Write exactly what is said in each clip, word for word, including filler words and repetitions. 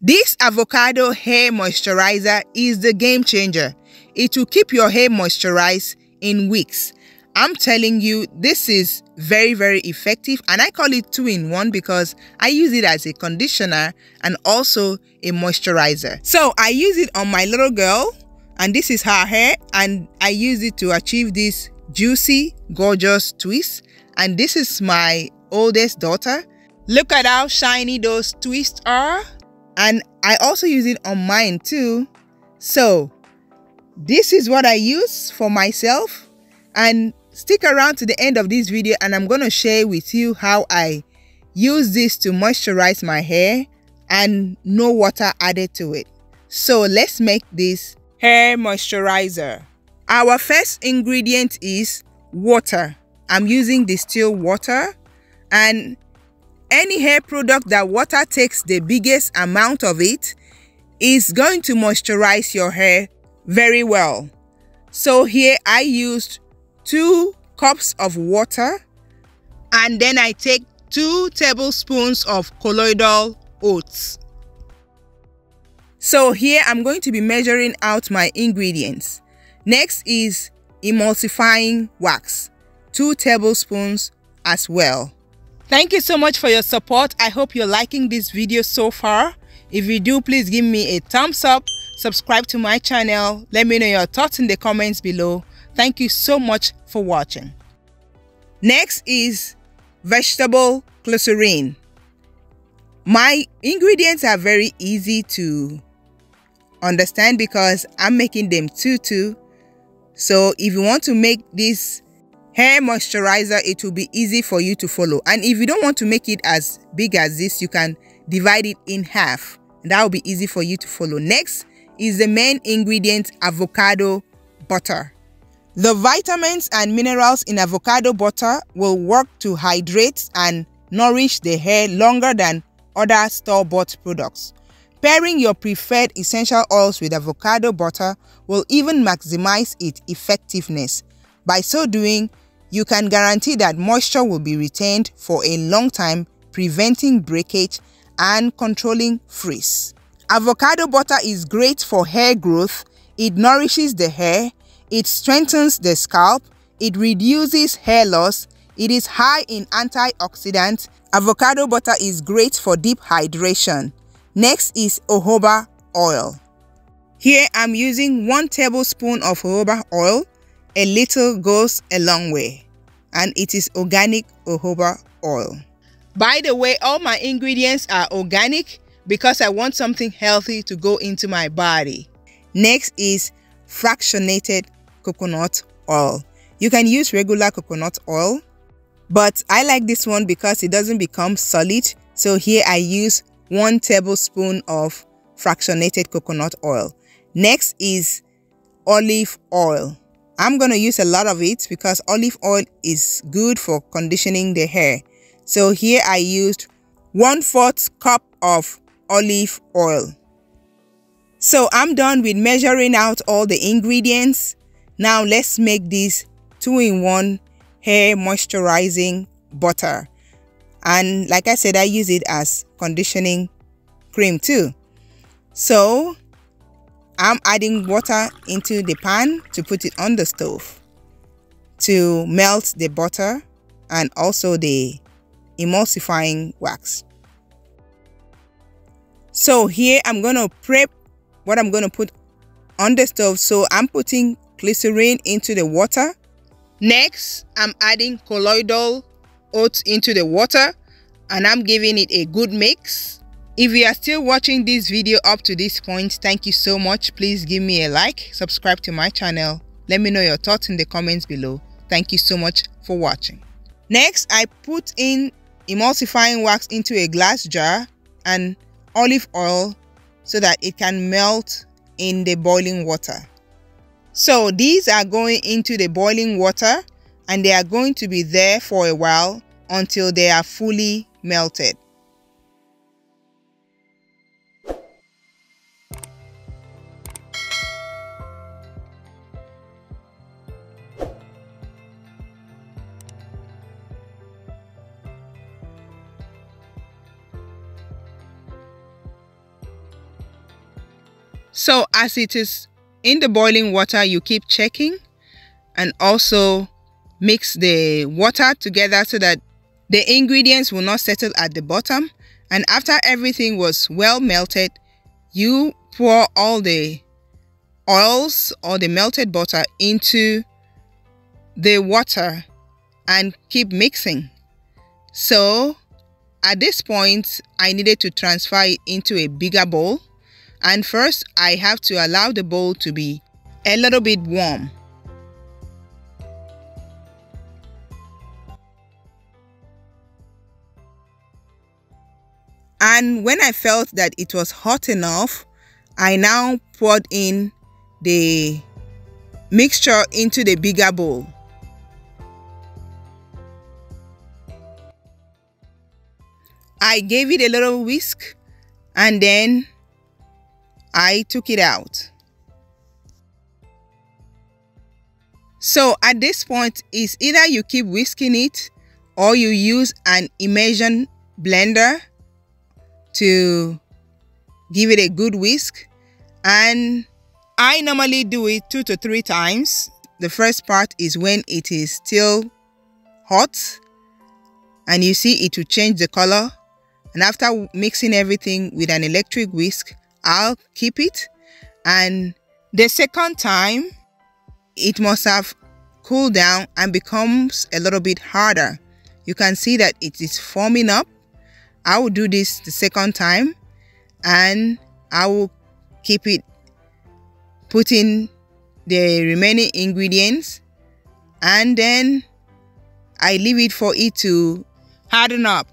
This avocado hair moisturizer is the game changer. It will keep your hair moisturized in weeks. I'm telling you, this is very, very effective, and I call it two in one because I use it as a conditioner and also a moisturizer. So I use it on my little girl, and this is her hair, and I use it to achieve this juicy, gorgeous twist. And this is my oldest daughter. Look at how shiny those twists are. And I also use it on mine too. So this is what I use for myself. And stick around to the end of this video, and I'm going to share with you how I use this to moisturize my hair and no water added to it. So let's make this hair moisturizer. Our first ingredient is water. I'm using distilled water, and any hair product that water takes the biggest amount of it is going to moisturize your hair very well. So here I used two cups of water, and then I take two tablespoons of colloidal oats. So here I'm going to be measuring out my ingredients. Next is emulsifying wax, two tablespoons as well. Thank you so much for your support. I hope you're liking this video so far. If you do, please give me a thumbs up, subscribe to my channel, let me know your thoughts in the comments below. Thank you so much for watching. Next is vegetable glycerin. My ingredients are very easy to understand because I'm making them too too. So if you want to make this hair moisturizer, it will be easy for you to follow. And if you don't want to make it as big as this, you can divide it in half. That will be easy for you to follow. Next is the main ingredient, avocado butter. The vitamins and minerals in avocado butter will work to hydrate and nourish the hair longer than other store-bought products. Pairing your preferred essential oils with avocado butter will even maximize its effectiveness. By so doing, you can guarantee that moisture will be retained for a long time, preventing breakage and controlling frizz. Avocado butter is great for hair growth. It nourishes the hair, it strengthens the scalp, it reduces hair loss, it is high in antioxidants. Avocado butter is great for deep hydration. Next is jojoba oil. Here I'm using one tablespoon of jojoba oil. A little goes a long way, and it is organic jojoba oil. By the way, all my ingredients are organic because I want something healthy to go into my body. Next is fractionated coconut oil. You can use regular coconut oil, but I like this one because it doesn't become solid. So here I use one tablespoon of fractionated coconut oil. Next is olive oil. I'm going to use a lot of it because olive oil is good for conditioning the hair. So here I used one-fourth cup of olive oil. So I'm done with measuring out all the ingredients. Now let's make this two in one hair moisturizing butter. And like I said, I use it as conditioning cream too. So I'm adding water into the pan to put it on the stove to melt the butter and also the emulsifying wax. So here I'm going to prep what I'm going to put on the stove. So I'm putting glycerin into the water. Next, I'm adding colloidal oats into the water, and I'm giving it a good mix. If you are still watching this video up to this point, thank you so much. Please give me a like, subscribe to my channel. Let me know your thoughts in the comments below. Thank you so much for watching. Next, I put in emulsifying wax into a glass jar and olive oil so that it can melt in the boiling water. So these are going into the boiling water, and they are going to be there for a while until they are fully melted. So as it is in the boiling water, you keep checking and also mix the water together so that the ingredients will not settle at the bottom. And after everything was well melted, you pour all the oils or the melted butter into the water and keep mixing. So at this point, I needed to transfer it into a bigger bowl. And first, I have to allow the bowl to be a little bit warm. And when I felt that it was hot enough, I now poured in the mixture into the bigger bowl. I gave it a little whisk and then I took it out. So at this point, it's either you keep whisking it or you use an immersion blender to give it a good whisk. And I normally do it two to three times. The first part is when it is still hot and you see it will change the color. And after mixing everything with an electric whisk, I'll keep it. And the second time, it must have cooled down and becomes a little bit harder. You can see that it is forming up. I will do this the second time and I will keep it, putting the remaining ingredients, and then I leave it for it to harden up.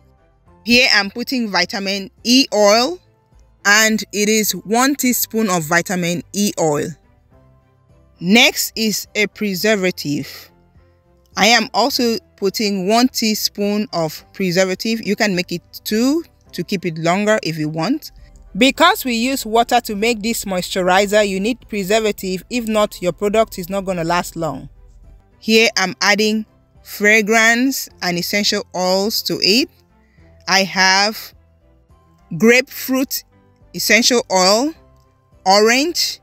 Here I'm putting vitamin E oil, and it is one teaspoon of vitamin E oil. Next is a preservative. I am also putting one teaspoon of preservative. You can make it two to keep it longer if you want. Because we use water to make this moisturizer, you need preservative. If not, your product is not going to last long. Here I'm adding fragrance and essential oils to it. I have grapefruit essential oil, orange,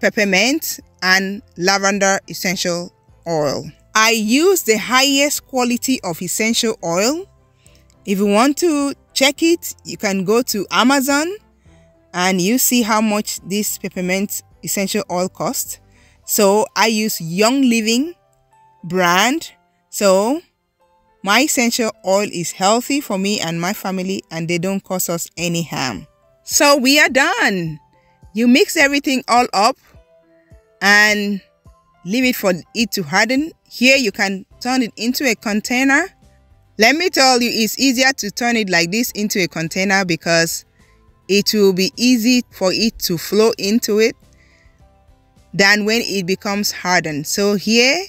peppermint, and lavender essential oil. I use the highest quality of essential oil. If you want to check it, you can go to Amazon and you see how much this peppermint essential oil costs. So I use Young Living brand. So my essential oil is healthy for me and my family, and they don't cause us any harm. So we are done. You mix everything all up and leave it for it to harden. Here you can turn it into a container. Let me tell you, it's easier to turn it like this into a container because it will be easy for it to flow into it than when it becomes hardened. So here,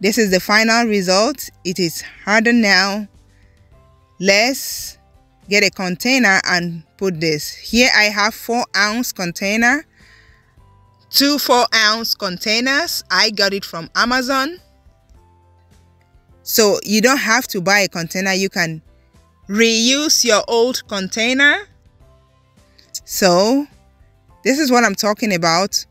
this is the final result. It is hardened now. Let's get a container and put this. Here I have four ounce container, two four ounce containers. I got it from Amazon. So you don't have to buy a container. You can reuse your old container. So this is what I'm talking about.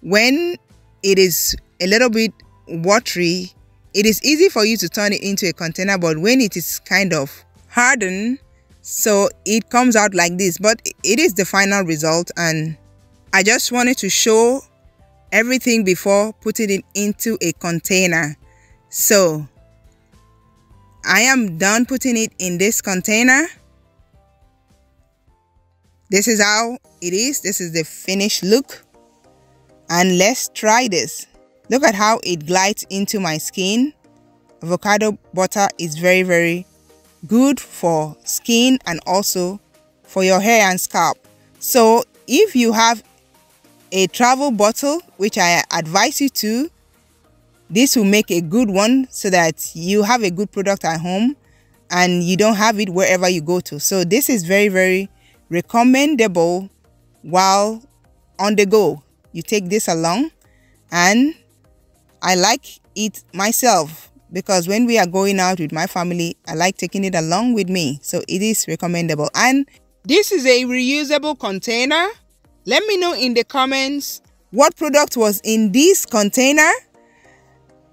When it is a little bit watery, it is easy for you to turn it into a container, but when it is kind of hardened, so it comes out like this. But it is the final result, and I just wanted to show everything before putting it into a container. So I am done putting it in this container. This is how it is. This is the finished look, and let's try this. Look at how it glides into my skin. Avocado butter is very, very good for skin and also for your hair and scalp. So if you have a travel bottle, which I advise you to, this will make a good one so that you have a good product at home and you don't have it wherever you go to. So this is very, very recommendable while on the go. You take this along, and I like it myself because when we are going out with my family, I like taking it along with me. So it is recommendable. And this is a reusable container. Let me know in the comments what product was in this container,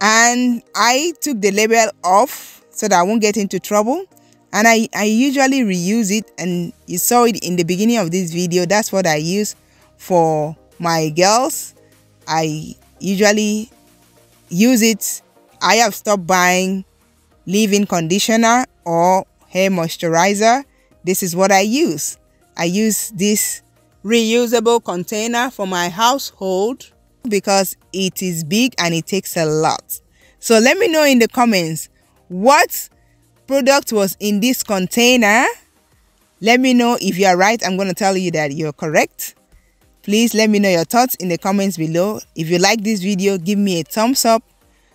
and I took the label off so that I won't get into trouble. And I, I usually reuse it, and you saw it in the beginning of this video. That's what I use for my girls. I usually use it. I have stopped buying leave-in conditioner or hair moisturizer. This is what I use. I use this reusable container for my household because it is big and it takes a lot. So let me know in the comments what product was in this container. Let me know if you are right. I'm going to tell you that you're correct. Please let me know your thoughts in the comments below. If you like this video, give me a thumbs up.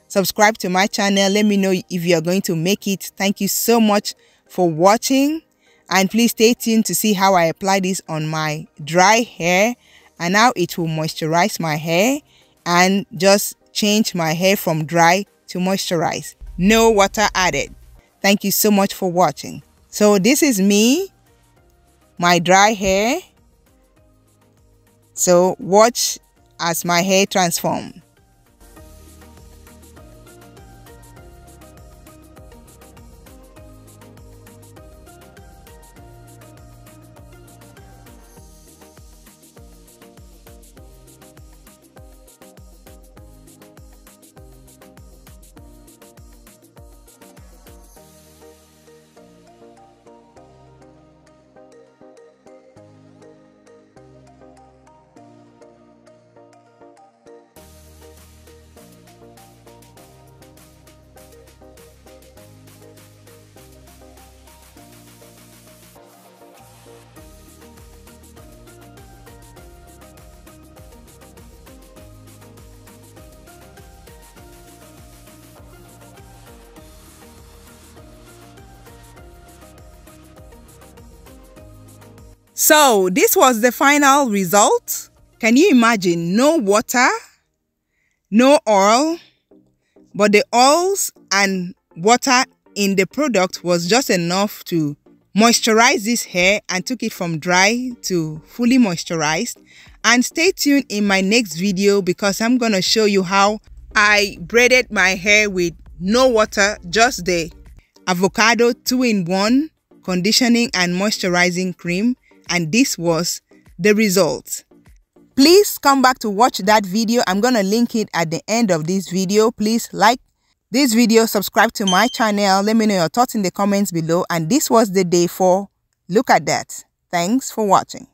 Subscribe to my channel. Let me know if you are going to make it. Thank you so much for watching. And please stay tuned to see how I apply this on my dry hair and how it will moisturize my hair and just change my hair from dry to moisturized. No water added. Thank you so much for watching. So this is me, my dry hair. So watch as my hair transforms. So this was the final result. Can you imagine? No water, no oil, but the oils and water in the product was just enough to moisturize this hair and took it from dry to fully moisturized. And stay tuned in my next video because I'm gonna show you how I braided my hair with no water, just the avocado two in one conditioning and moisturizing cream. And this was the result. Please come back to watch that video. I'm gonna link it at the end of this video. Please like this video, subscribe to my channel. Let me know your thoughts in the comments below. And this was the day four. Look at that. Thanks for watching.